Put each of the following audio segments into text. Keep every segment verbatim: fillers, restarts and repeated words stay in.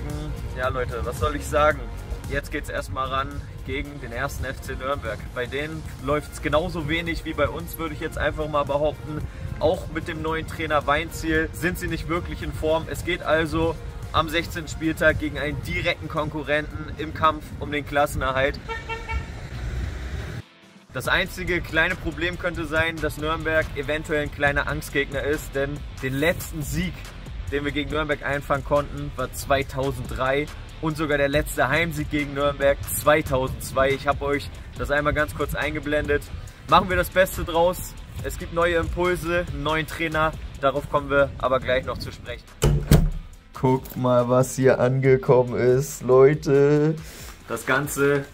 sagen, ja Leute, was soll ich sagen? Jetzt geht es erstmal ran gegen den ersten F C Nürnberg. Bei denen läuft es genauso wenig wie bei uns, würde ich jetzt einfach mal behaupten. Auch mit dem neuen Trainer Weinziel sind sie nicht wirklich in Form. Es geht also am sechzehnten Spieltag gegen einen direkten Konkurrenten im Kampf um den Klassenerhalt. Das einzige kleine Problem könnte sein, dass Nürnberg eventuell ein kleiner Angstgegner ist, denn den letzten Sieg, den wir gegen Nürnberg einfangen konnten, war zweitausenddrei. Und sogar der letzte Heimsieg gegen Nürnberg zweitausendzwei. Ich habe euch das einmal ganz kurz eingeblendet. Machen wir das Beste draus. Es gibt neue Impulse, einen neuen Trainer. Darauf kommen wir aber gleich noch zu sprechen. Guckt mal, was hier angekommen ist, Leute. Das Ganze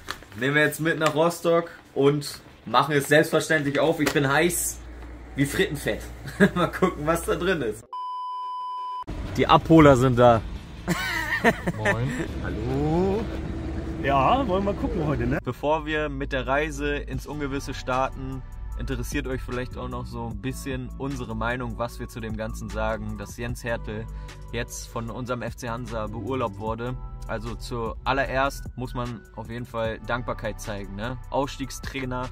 nehmen wir jetzt mit nach Rostock und machen es selbstverständlich auf. Ich bin heiß wie Frittenfett. Mal gucken, was da drin ist. Die Abholer sind da. Moin. Hallo. Ja, wollen wir mal gucken heute, ne? Bevor wir mit der Reise ins Ungewisse starten, interessiert euch vielleicht auch noch so ein bisschen unsere Meinung, was wir zu dem Ganzen sagen, dass Jens Härtel jetzt von unserem F C Hansa beurlaubt wurde. Also zuallererst muss man auf jeden Fall Dankbarkeit zeigen, ne? Aufstiegstrainer,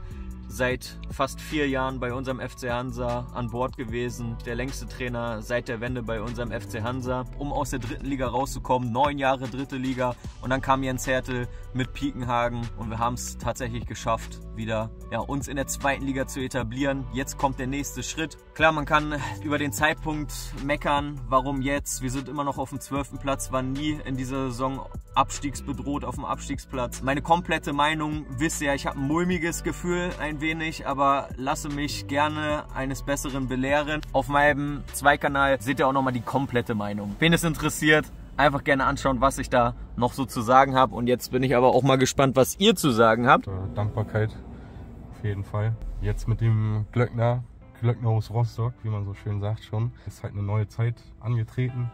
seit fast vier Jahren bei unserem F C Hansa an Bord gewesen. Der längste Trainer seit der Wende bei unserem F C Hansa. Um aus der dritten Liga rauszukommen, neun Jahre dritte Liga. Und dann kam Jens Härtel mit Piekenhagen und wir haben es tatsächlich geschafft, wieder ja, uns in der zweiten Liga zu etablieren. Jetzt kommt der nächste Schritt. Klar, man kann über den Zeitpunkt meckern. Warum jetzt? Wir sind immer noch auf dem zwölften Platz, waren nie in dieser Saison abstiegsbedroht auf dem Abstiegsplatz. Meine komplette Meinung, wisst ihr, ich habe ein mulmiges Gefühl, ein wenig, aber lasse mich gerne eines Besseren belehren. Auf meinem Zweikanal seht ihr auch nochmal die komplette Meinung. Wen es interessiert, einfach gerne anschauen, was ich da noch so zu sagen habe. Und jetzt bin ich aber auch mal gespannt, was ihr zu sagen habt. Dankbarkeit auf jeden Fall. Jetzt mit dem Glöckner, Glöckner aus Rostock, wie man so schön sagt schon, ist halt eine neue Zeit angetreten.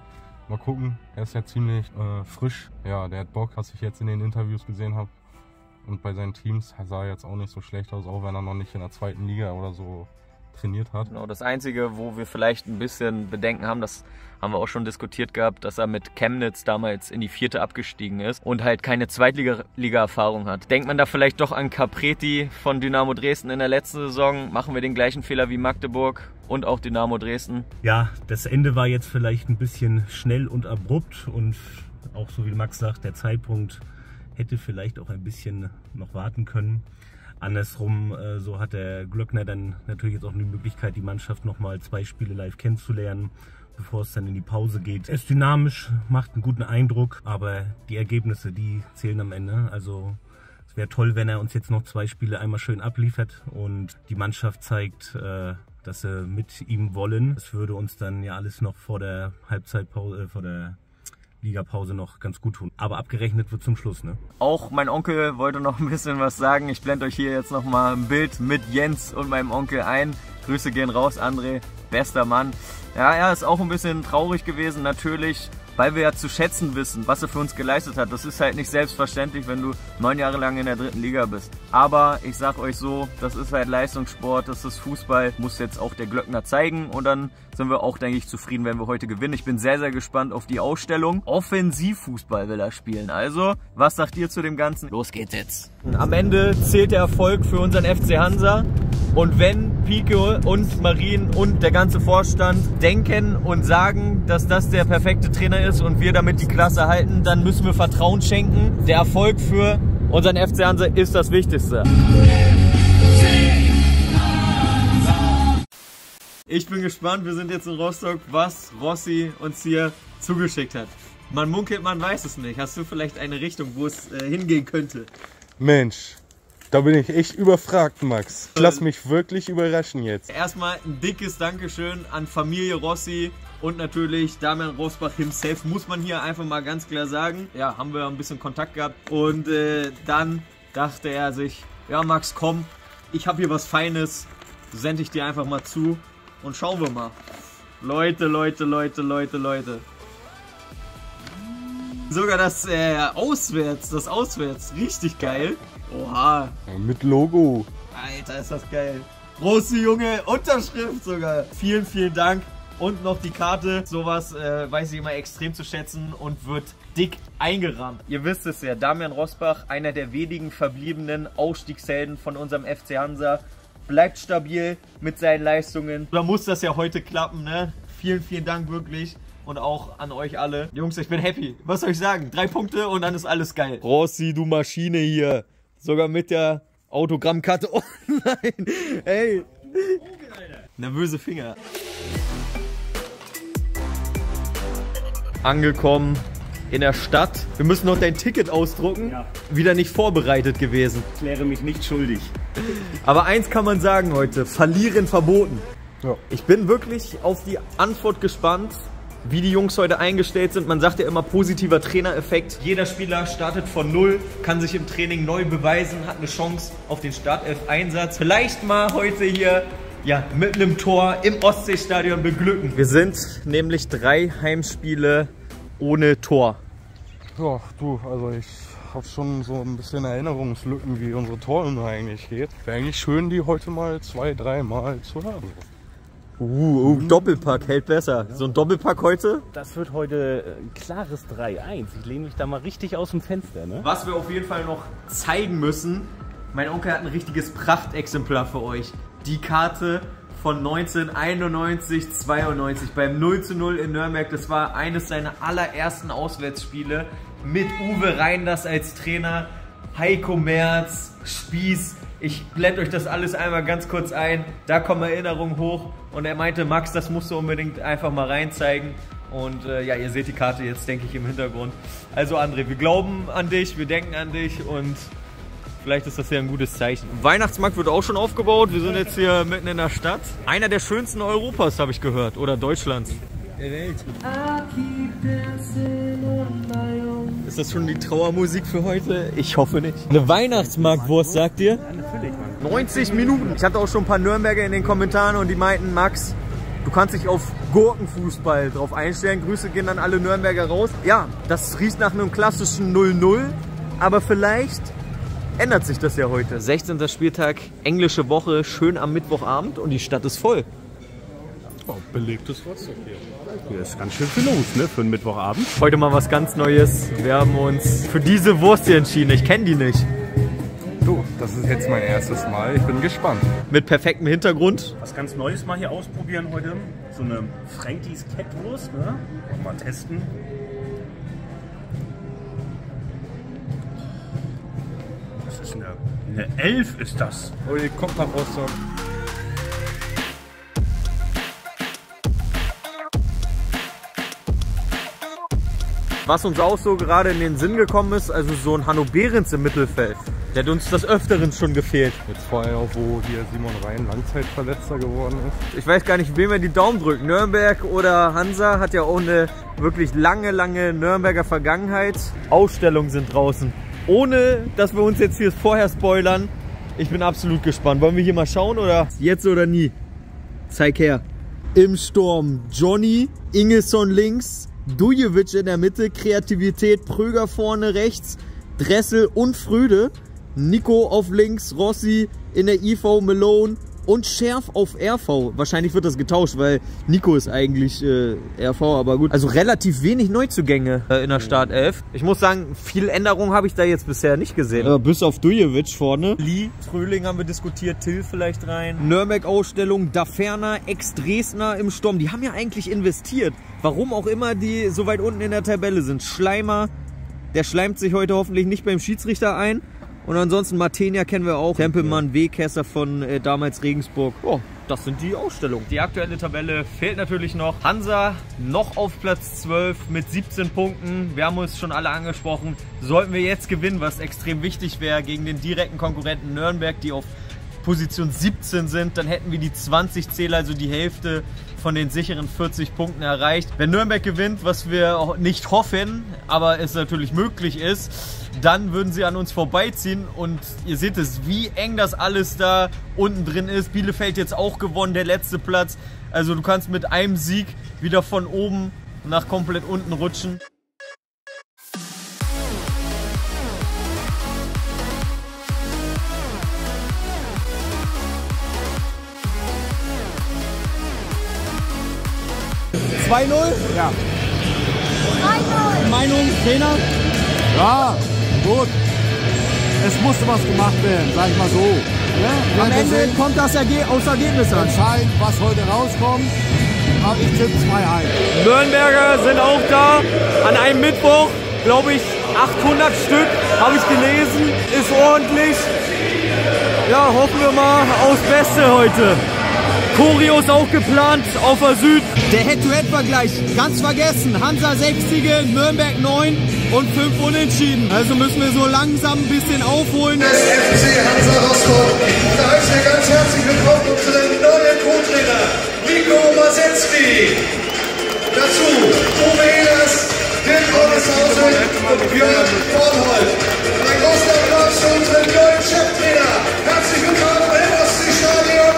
Mal gucken, er ist ja ziemlich äh, frisch. Ja, der hat Bock, was ich jetzt in den Interviews gesehen habe. Und bei seinen Teams sah er jetzt auch nicht so schlecht aus, auch wenn er noch nicht in der zweiten Liga oder so trainiert hat. Genau, das Einzige, wo wir vielleicht ein bisschen Bedenken haben, das haben wir auch schon diskutiert gehabt, dass er mit Chemnitz damals in die vierte abgestiegen ist und halt keine Zweitliga-Erfahrung hat. Denkt man da vielleicht doch an Capretti von Dynamo Dresden in der letzten Saison? Machen wir den gleichen Fehler wie Magdeburg und auch Dynamo Dresden? Ja, das Ende war jetzt vielleicht ein bisschen schnell und abrupt und auch so wie Max sagt, der Zeitpunkt hätte vielleicht auch ein bisschen noch warten können. Andersrum, so hat der Glöckner dann natürlich jetzt auch die Möglichkeit, die Mannschaft nochmal zwei Spiele live kennenzulernen, bevor es dann in die Pause geht. Er ist dynamisch, macht einen guten Eindruck, aber die Ergebnisse, die zählen am Ende. Also es wäre toll, wenn er uns jetzt noch zwei Spiele einmal schön abliefert und die Mannschaft zeigt, dass sie mit ihm wollen. Das würde uns dann ja alles noch vor der Halbzeitpause, vor der Ligapause noch ganz gut tun. Aber abgerechnet wird zum Schluss, ne? Auch mein Onkel wollte noch ein bisschen was sagen. Ich blende euch hier jetzt noch mal ein Bild mit Jens und meinem Onkel ein. Grüße gehen raus, André. Bester Mann. Ja, er ist auch ein bisschen traurig gewesen, natürlich, weil wir ja zu schätzen wissen, was er für uns geleistet hat. Das ist halt nicht selbstverständlich, wenn du neun Jahre lang in der dritten Liga bist. Aber ich sag euch so, das ist halt Leistungssport, das ist Fußball, muss jetzt auch der Glöckner zeigen. Und dann sind wir auch, denke ich, zufrieden, wenn wir heute gewinnen. Ich bin sehr, sehr gespannt auf die Ausstellung. Offensivfußball will er spielen. Also, was sagt ihr zu dem Ganzen? Los geht's jetzt. Am Ende zählt der Erfolg für unseren F C Hansa. Und wenn Pike und Marien und der ganze Vorstand denken und sagen, dass das der perfekte Trainer ist und wir damit die Klasse halten, dann müssen wir Vertrauen schenken. Der Erfolg für unseren F C Hansa ist das Wichtigste. Ich bin gespannt, wir sind jetzt in Rostock, was Rossi uns hier zugeschickt hat. Man munkelt, man weiß es nicht. Hast du vielleicht eine Richtung, wo es äh, hingehen könnte? Mensch. Da bin ich echt überfragt, Max. Lass mich wirklich überraschen jetzt. Erstmal ein dickes Dankeschön an Familie Rossi und natürlich Damian Roßbach himself, muss man hier einfach mal ganz klar sagen. Ja, haben wir ein bisschen Kontakt gehabt und äh, dann dachte er sich, ja Max, komm, ich habe hier was Feines, sende ich dir einfach mal zu und schauen wir mal. Leute, Leute, Leute, Leute, Leute. Sogar das äh, Auswärts, das Auswärts, richtig geil. Oha. Mit Logo. Alter, ist das geil. Große Junge, Unterschrift sogar. Vielen, vielen Dank und noch die Karte. Sowas äh, weiß ich immer extrem zu schätzen und wird dick eingerammt. Ihr wisst es ja, Damian Roßbach, einer der wenigen verbliebenen Aufstiegshelden von unserem F C Hansa, bleibt stabil mit seinen Leistungen. Da muss das ja heute klappen, ne? Vielen, vielen Dank wirklich. Und auch an euch alle. Jungs, ich bin happy. Was soll ich sagen? Drei Punkte und dann ist alles geil. Rossi, du Maschine hier. Sogar mit der Autogrammkarte. Oh nein. Ey. Nervöse Finger. Angekommen in der Stadt. Wir müssen noch dein Ticket ausdrucken. Ja. Wieder nicht vorbereitet gewesen. Ich kläre mich nicht schuldig. Aber eins kann man sagen heute. Verlieren verboten. Ja. Ich bin wirklich auf die Antwort gespannt, wie die Jungs heute eingestellt sind. Man sagt ja immer, positiver Trainereffekt. Jeder Spieler startet von Null, kann sich im Training neu beweisen, hat eine Chance auf den Startelf-Einsatz. Vielleicht mal heute hier ja, mit einem Tor im Ostseestadion beglücken. Wir sind nämlich drei Heimspiele ohne Tor. Ja, du, also ich habe schon so ein bisschen Erinnerungslücken, wie unsere Torhymne eigentlich geht. Wäre eigentlich schön, die heute mal zwei, dreimal zu haben. Uh, uh, Doppelpack hält besser. So ein Doppelpack heute? Das wird heute ein klares drei eins. Ich lehne mich da mal richtig aus dem Fenster. Ne? Was wir auf jeden Fall noch zeigen müssen, mein Onkel hat ein richtiges Prachtexemplar für euch. Die Karte von neunzehnhunderteinundneunzig, zweiundneunzig beim null zu null in Nürnberg. Das war eines seiner allerersten Auswärtsspiele mit Uwe Reinders als Trainer, Heiko Merz, Spieß. Ich blende euch das alles einmal ganz kurz ein. Da kommen Erinnerungen hoch. Und er meinte, Max, das musst du unbedingt einfach mal reinzeigen. Und äh, ja, ihr seht die Karte jetzt, denke ich, im Hintergrund. Also André, wir glauben an dich, wir denken an dich und vielleicht ist das ja ein gutes Zeichen. Weihnachtsmarkt wird auch schon aufgebaut. Wir sind jetzt hier mitten in der Stadt. Einer der schönsten Europas, habe ich gehört. Oder Deutschlands. Der Welt. Ist das schon die Trauermusik für heute? Ich hoffe nicht. Eine Weihnachtsmarktwurst, sagt ihr? neunzig Minuten. Ich hatte auch schon ein paar Nürnberger in den Kommentaren und die meinten, Max, du kannst dich auf Gurkenfußball drauf einstellen. Grüße gehen dann alle Nürnberger raus. Ja, das riecht nach einem klassischen null null, aber vielleicht ändert sich das ja heute. sechzehnter Spieltag, englische Woche, schön am Mittwochabend und die Stadt ist voll. Oh, belegtes Rostock hier. Hier ist ganz schön viel los, ne, für einen Mittwochabend. Heute mal was ganz Neues. Wir haben uns für diese Wurst hier entschieden. Ich kenne die nicht. Du, das ist jetzt mein erstes Mal. Ich bin gespannt. Mit perfektem Hintergrund. Was ganz Neues mal hier ausprobieren heute. So eine Frankies Kettwurst, ne? Mal testen. Das ist eine, eine Elf ist das. Oh, ihr kommt nach Rostock. Was uns auch so gerade in den Sinn gekommen ist, also so ein Hanno Behrens im Mittelfeld. Der hat uns des Öfteren schon gefehlt. Jetzt vor allem auch, wo hier Simon Rhein Langzeitverletzter geworden ist. Ich weiß gar nicht, wem wir die Daumen drücken. Nürnberg oder Hansa hat ja auch eine wirklich lange, lange Nürnberger Vergangenheit. Ausstellungen sind draußen. Ohne, dass wir uns jetzt hier vorher spoilern. Ich bin absolut gespannt. Wollen wir hier mal schauen oder? Jetzt oder nie? Zeig her. Im Sturm Johnny Ingesson links, Dujevic in der Mitte, Kreativität, Prüger vorne rechts, Dressel und Fröde. Nico auf links, Rossi in der I V, Malone und Schärf auf R V. Wahrscheinlich wird das getauscht, weil Nico ist eigentlich äh, R V, aber gut. Also relativ wenig Neuzugänge äh, in der Startelf. Ich muss sagen, viel Änderung habe ich da jetzt bisher nicht gesehen. Ja, bis auf Dujevic vorne. Lee, Fröling haben wir diskutiert, Till vielleicht rein. Nürnberg-Ausstellung, Daferner, Ex-Dresdner im Sturm. Die haben ja eigentlich investiert. Warum auch immer die so weit unten in der Tabelle sind. Schleimer, der schleimt sich heute hoffentlich nicht beim Schiedsrichter ein. Und ansonsten Martenia kennen wir auch, Tempelmann, Wehkesser von äh, damals Regensburg. Oh, das sind die Ausstellungen. Die aktuelle Tabelle fehlt natürlich noch. Hansa noch auf Platz zwölf mit siebzehn Punkten. Wir haben uns schon alle angesprochen. Sollten wir jetzt gewinnen, was extrem wichtig wäre gegen den direkten Konkurrenten Nürnberg, die auf Position siebzehn sind, dann hätten wir die zwanzig Zähler, also die Hälfte von den sicheren vierzig Punkten erreicht. Wenn Nürnberg gewinnt, was wir auch nicht hoffen, aber es natürlich möglich ist, dann würden sie an uns vorbeiziehen und ihr seht es, wie eng das alles da unten drin ist. Bielefeld jetzt auch gewonnen, der letzte Platz. Also du kannst mit einem Sieg wieder von oben nach komplett unten rutschen. zwei null? Ja. drei null. Meinung, Trainer? Ja, gut. Es musste was gemacht werden, sag ich mal so. Ja, am Ende kommt das Erge- aufs Ergebnis an. Entscheidend, was heute rauskommt. Aber ich tippe zwei eins. Nürnberger sind auch da. An einem Mittwoch, glaube ich, achthundert Stück, habe ich gelesen. Ist ordentlich. Ja, hoffen wir mal aufs Beste heute. Choreo ist auch geplant auf der Süd. Der Head-to-Head-Vergleich ganz vergessen. Hansa sechzig, Nürnberg neun und fünf Unentschieden. Also müssen wir so langsam ein bisschen aufholen. Das F C Hansa Rostock. Da heißt ihr ganz herzlich willkommen unseren neuen Co-Trainer Nico Masetzki. Dazu Uwe Eders, Dirk Orgeshausen und Björn Bornholdt. Ein großer Applaus für unseren neuen Cheftrainer. Herzlich willkommen im Ostseestadion.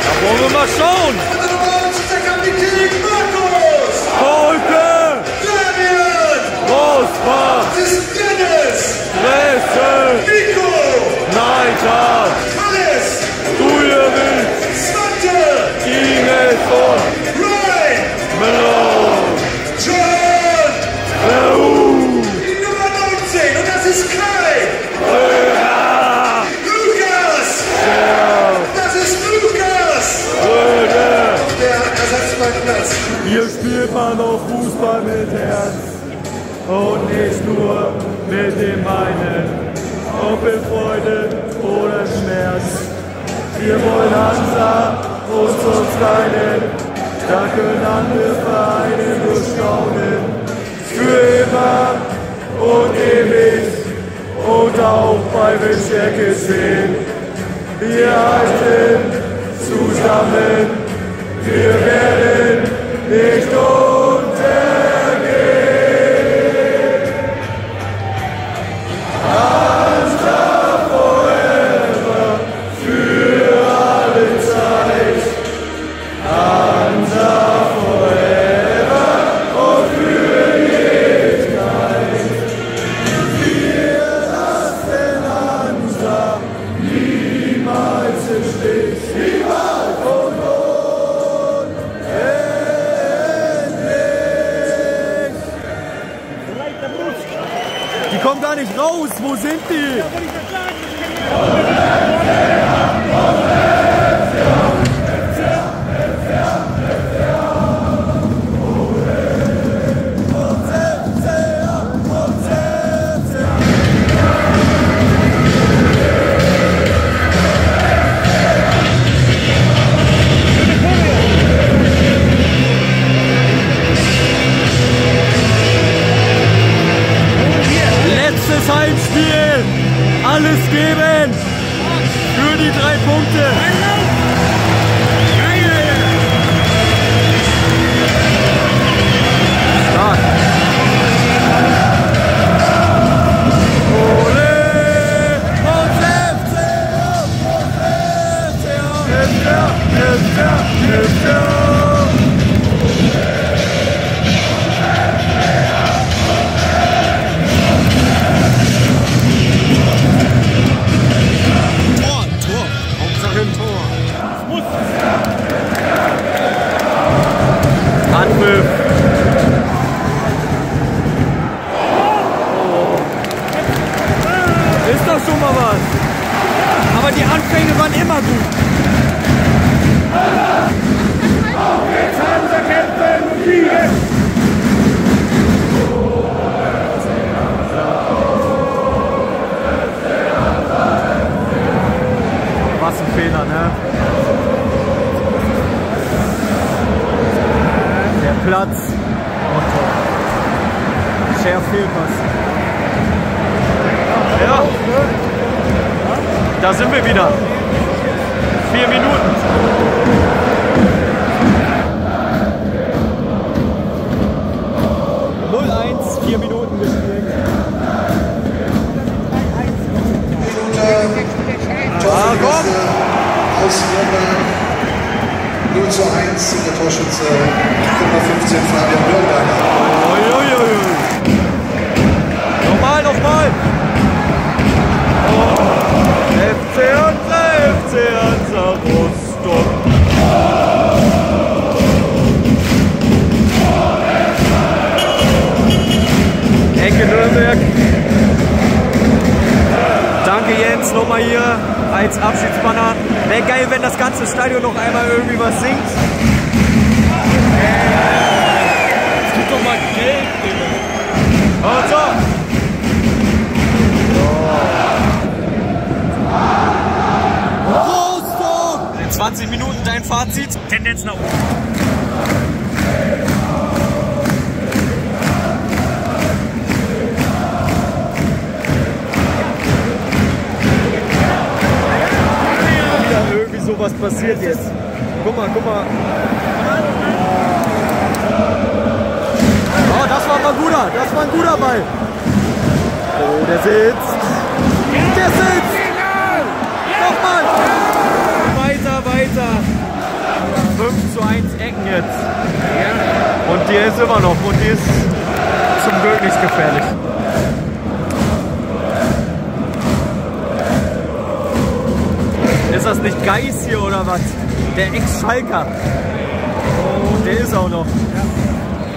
Da wollen wir mal schauen. Kolke, Damian, Roßbach, Dressel, Nico, Neidhardt, Dujevic, Ingesson, Rhein, Melon, John, die Nummer neunzehn und das ist Kai. Hier spielt man auch Fußball mit Herz und nicht nur mit dem einen, ob in Freude oder Schmerz. Wir wollen Hansa und uns leiden, da können andere Vereine nur staunen. Für immer und ewig und auch bei Windstärke zehn. Wir halten zusammen. Wir werden nicht untergehen. Hansa forever, für alle Zeit. Hansa forever und für Ewigkeit. Wir lassen Hansa niemals im Stich. Niemals von uns. Die kommen gar nicht raus, wo sind die? Heimspiel, alles geben für die drei Punkte. Stark. Ist doch schon mal was. Aber die Anfänge waren immer gut. Auf geht's, Hansa, kämpfen und siegen! Was ein Fehler, ne? Der Platz. Sehr viel was. Ja, da sind wir wieder. Vier Minuten. null eins, vier Minuten gespielt. Ah, komm! Aus null zu eins in der Torschütze Nummer fünfzehn, Fabian Nürnberger. Nochmal, nochmal! Oh. F C Hansa, F C Hansa Rostock! Ecke Nürnberg. Danke Jens, nochmal hier als Abschiedsbanner. Wäre geil, wenn das ganze Stadion noch einmal irgendwie was singt. Es gibt doch mal Geld, Digga. Und so. zwanzig Minuten, dein Fazit. Tendenz nach oben. Wieder irgendwie sowas passiert jetzt. Guck mal, guck mal. Oh, das war mal guter, das war ein guter Ball. Oh, der sitzt. Der sitzt. Nochmal. Weiter. fünf zu eins Ecken jetzt. Und die ist immer noch. Und die ist zum Glück nicht gefährlich. Ist das nicht Geiss hier oder was? Der Ex-Schalker. Oh, der ist auch noch.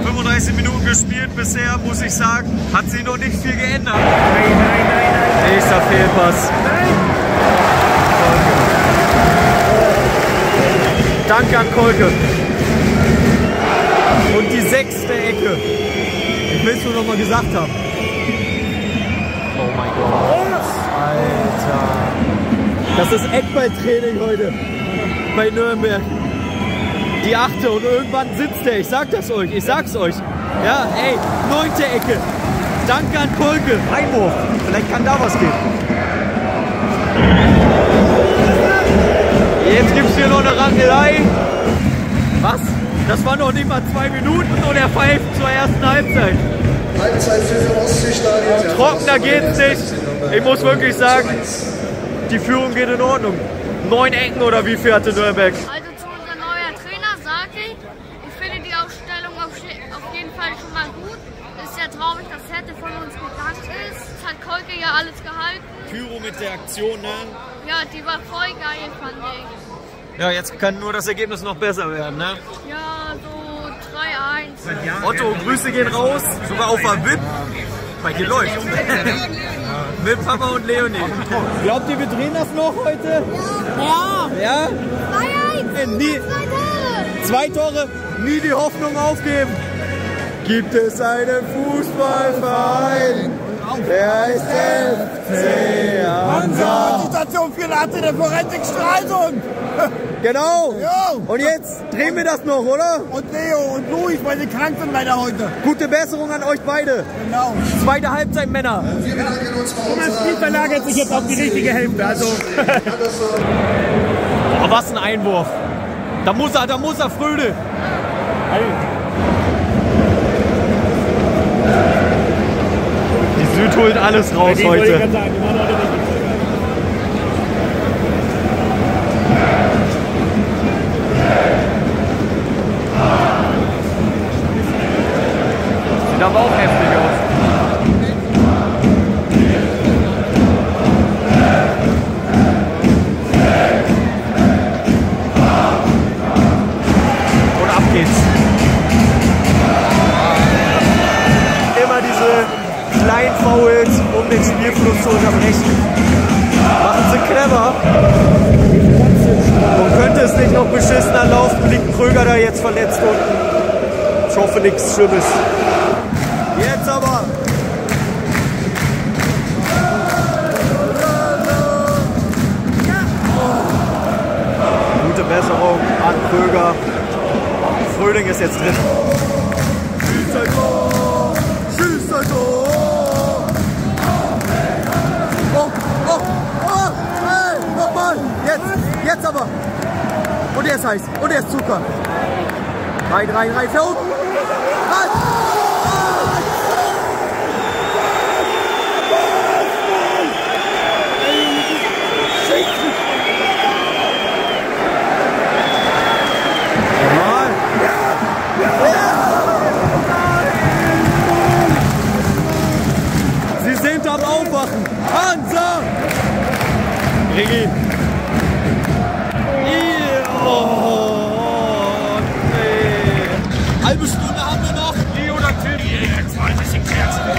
fünfunddreißig Minuten gespielt bisher, muss ich sagen. Hat sich noch nicht viel geändert. Nein, nein, nein, nein. Nächster Fehlpass. Nein. Danke an Kolke. Und die sechste Ecke. Ich will es nur noch mal gesagt haben. Oh mein Gott. Alter. Das ist Eckballtraining heute bei Nürnberg. Die achte und irgendwann sitzt der. Ich sag das euch. Ich sag's euch. Ja, ey, neunte Ecke. Danke an Kolke. Heimhof. Vielleicht kann da was gehen. Jetzt gibt es hier noch eine Rangelei. Was? Das waren noch nicht mal zwei Minuten und er pfeift zur ersten Halbzeit. Halbzeit für Ostseestadion. Trockener geht's nicht. Ich muss wirklich sagen, die Führung geht in Ordnung. Neun Ecken oder wie viel hatte Dörbeck? Also zu unserem neuen Trainer sage ich, ich finde die Aufstellung auf, auf jeden Fall schon mal gut. Ist ja traurig, dass Härtel von uns gegangen ist. Das hat Kolke ja alles gehalten. Pyro mit der Aktion, ne? Ja, die war voll geil, fand ich. Ja, jetzt kann nur das Ergebnis noch besser werden, ne? Ja, so drei eins. Otto, Grüße gehen raus, sogar auf der V I P. Bei dir läuft. Mit Papa und Leonie. Glaubt ihr, wir drehen das noch heute? Ja. Ja? drei eins. Zwei Tore, nie die Hoffnung aufgeben. Gibt es einen Fußballverein? Der ist F C Hansa. Die Station vier der Forensik-Strahlung. Genau. Und jetzt drehen wir das noch, oder? Und Leo und Luis, weil sie krank sind leider heute. Gute Besserung an euch beide. Genau. Zweite Halbzeit, Männer. Wir bedanken uns bei uns. Thomas verlagert sich jetzt auf die richtige Hälfte. Also. Oh, was ein Einwurf. Da muss er, da muss er, Fröde. Süd holt alles raus heute. Sagen, sieht aber auch heftig aus. Und ab geht's. Immer diese kleinen Fouls, um den Spielfluss zu unterbrechen. Machen sie clever. Und könnte es nicht noch beschissener laufen, liegt Prüger da jetzt verletzt unten. Ich hoffe nichts Schlimmes. Jetzt aber! Gute Besserung an Prüger. Fröling ist jetzt drin. Jetzt aber! Und er ist heiß! Und er ist Zucker! Rein, rein, rein! Für oben! Rein! Sie sind am Aufwachen! Hansa! Rigi! Halbe Stunde haben wir noch. Die oder Tim? Die, jetzt weiß ich den Kerzen.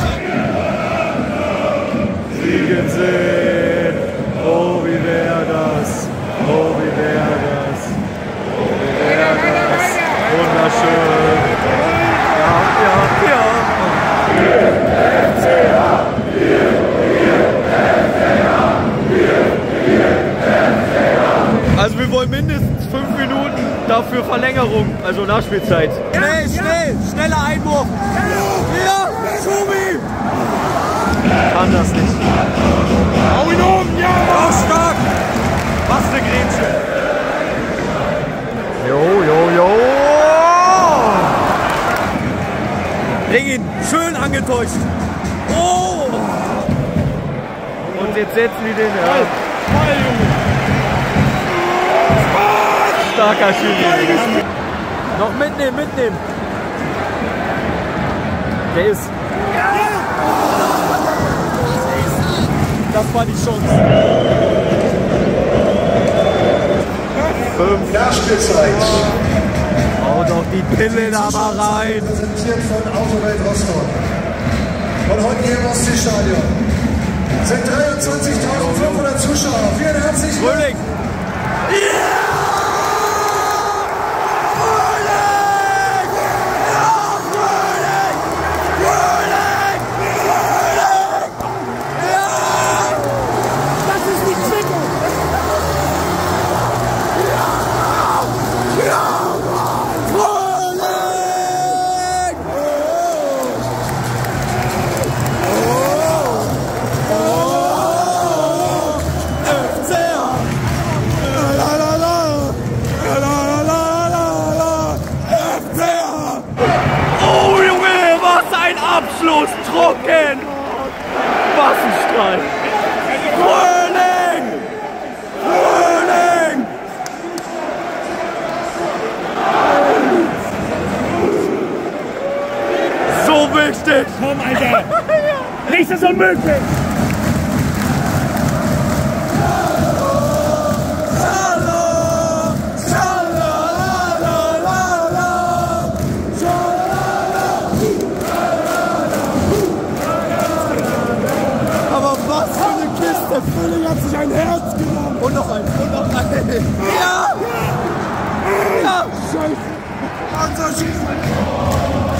Nachspielzeit. Schnell, schnell, schneller Einwurf. Ja, Schubi. Kann das nicht. Hau ihn um, ja. Auch stark. Was für Grätsche. Jo, jo, jo. Bring ihn schön angetäuscht. Oh. Und jetzt setzen wir den. Ja. Starker Schiri. Noch mitnehmen, mitnehmen. Der ist. Das war die Chance. Fünf Nachspielzeit. Hau doch die Pille da mal rein. Präsentiert von Autowelt Rostock. Von heute hier im Ostseestadion sind dreiundzwanzigtausendfünfhundert Zuschauer. Vielen herzlichen Dank. Fröling. Yeah! Trocken! Was ein Strahl! Fröling! Fröling! So wichtig! Komm, Alter! Nichts ist unmöglich! Der Fröling hat sich ein Herz genommen. Und noch ein, und noch ein. Ja! Ja! Scheiße! Hansa, schieß ein Tor!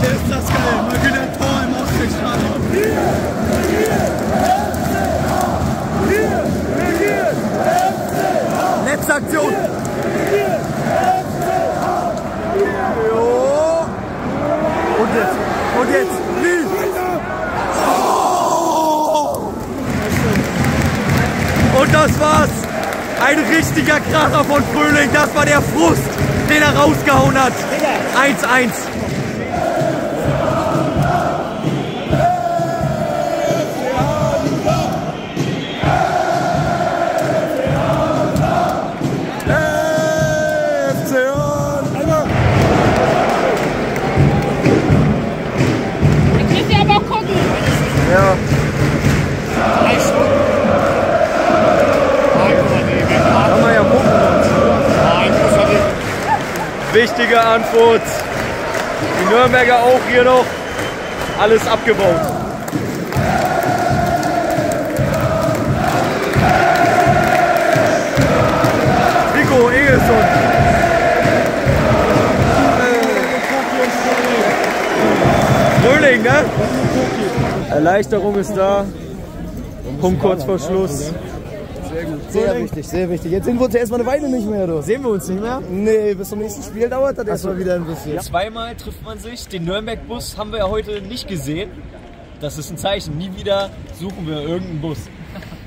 Der ist das geil. Man geht ein Tor im Ostseestadion. Hier! Hier! Hier! Hier! Letzte Aktion! Und jetzt! Und jetzt! Und das war's. Ein richtiger Kracher von Fröling. Das war der Frust, den er rausgehauen hat. eins eins. Wichtige Antwort. Die Nürnberger auch hier noch. Alles abgebaut. Nico Ingesson. Fröling, ne? Erleichterung ist da. Punkt kurz vor Schluss. Sehr gut. Sehr wichtig, sehr wichtig. Jetzt sehen wir uns ja erstmal eine Weile nicht mehr, oder? Sehen wir uns nicht mehr? Nee, bis zum nächsten Spiel dauert das erstmal wieder ein bisschen. Ja. Zweimal trifft man sich. Den Nürnberg-Bus haben wir ja heute nicht gesehen. Das ist ein Zeichen. Nie wieder suchen wir irgendeinen Bus.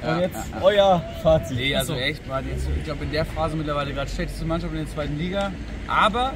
Ja. Und jetzt euer Fazit. Nee, also echt, Mann, jetzt, ich glaube in der Phase mittlerweile gerade schlechteste Mannschaft in der zweiten Liga. Aber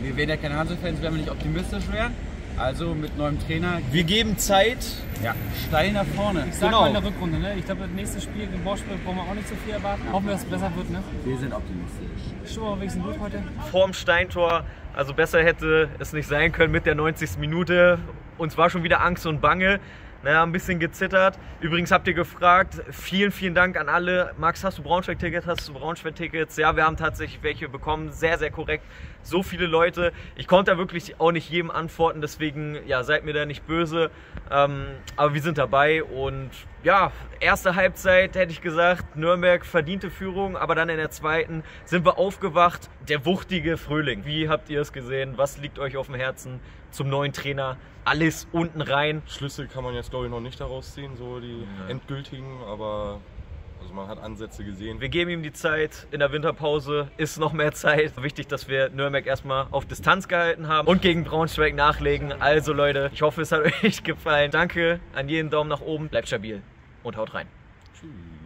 wir wären ja keine Hansa-Fans, wenn wir nicht optimistisch wären. Also mit neuem Trainer. Wir geben Zeit. Ja. Steil nach vorne. Ich sag mal in der Rückrunde, ne? Ich glaube, das nächste Spiel, den Borspiel, brauchen wir auch nicht so viel erwarten. Hoffen wir, dass es besser wird, ne? Wir sind optimistisch. Schon mal wenigstens gut heute. Vorm Steintor, also besser hätte es nicht sein können mit der neunzigsten Minute. Uns war schon wieder Angst und Bange. Naja, ein bisschen gezittert. Übrigens habt ihr gefragt, vielen, vielen Dank an alle. Max, hast du Braunschweig-Tickets? Hast du Braunschweig-Tickets? Ja, wir haben tatsächlich welche bekommen. Sehr, sehr korrekt. So viele Leute. Ich konnte da wirklich auch nicht jedem antworten, deswegen ja, seid mir da nicht böse. Ähm, aber wir sind dabei und ja, erste Halbzeit hätte ich gesagt, Nürnberg verdiente Führung, aber dann in der zweiten sind wir aufgewacht. Der wuchtige Fröling. Wie habt ihr es gesehen? Was liegt euch auf dem Herzen zum neuen Trainer? Alles unten rein. Schlüssel kann man jetzt, glaube ich, noch nicht daraus ziehen, so die endgültigen, aber Also man hat Ansätze gesehen. Wir geben ihm die Zeit. In der Winterpause ist noch mehr Zeit. Wichtig, dass wir Nürnberg erstmal auf Distanz gehalten haben und gegen Braunschweig nachlegen. Also Leute, ich hoffe, es hat euch gefallen. Danke an jeden Daumen nach oben. Bleibt stabil und haut rein. Tschüss.